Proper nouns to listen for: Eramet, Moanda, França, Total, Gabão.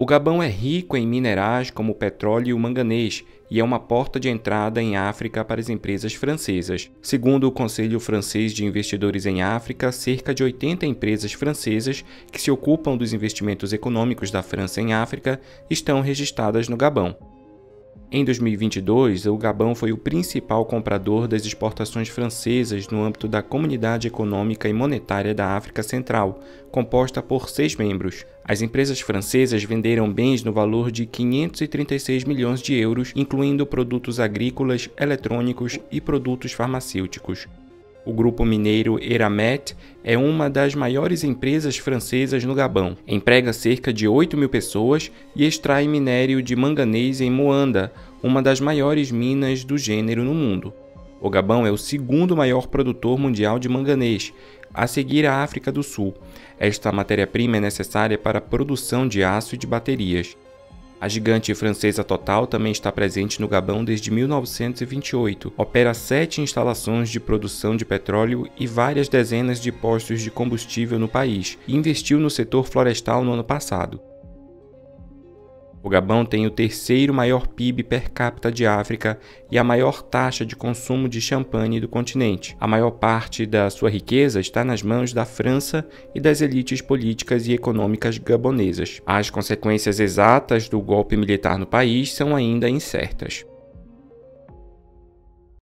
O Gabão é rico em minerais como o petróleo e o manganês e é uma porta de entrada em África para as empresas francesas. Segundo o Conselho Francês de Investidores em África, cerca de 80 empresas francesas que se ocupam dos investimentos econômicos da França em África estão registradas no Gabão. Em 2022, o Gabão foi o principal comprador das exportações francesas no âmbito da Comunidade Econômica e Monetária da África Central, composta por 6 membros. As empresas francesas venderam bens no valor de 536 milhões de euros, incluindo produtos agrícolas, eletrônicos e produtos farmacêuticos. O grupo mineiro Eramet é uma das maiores empresas francesas no Gabão. Emprega cerca de 8.000 pessoas e extrai minério de manganês em Moanda, uma das maiores minas do gênero no mundo. O Gabão é o segundo maior produtor mundial de manganês, a seguir à África do Sul. Esta matéria-prima é necessária para a produção de aço e de baterias. A gigante francesa Total também está presente no Gabão desde 1928. Opera 7 instalações de produção de petróleo e várias dezenas de postos de combustível no país, e investiu no setor florestal no ano passado. O Gabão tem o terceiro maior PIB per capita de África e a maior taxa de consumo de champanhe do continente. A maior parte da sua riqueza está nas mãos da França e das elites políticas e econômicas gabonesas. As consequências exatas do golpe militar no país são ainda incertas.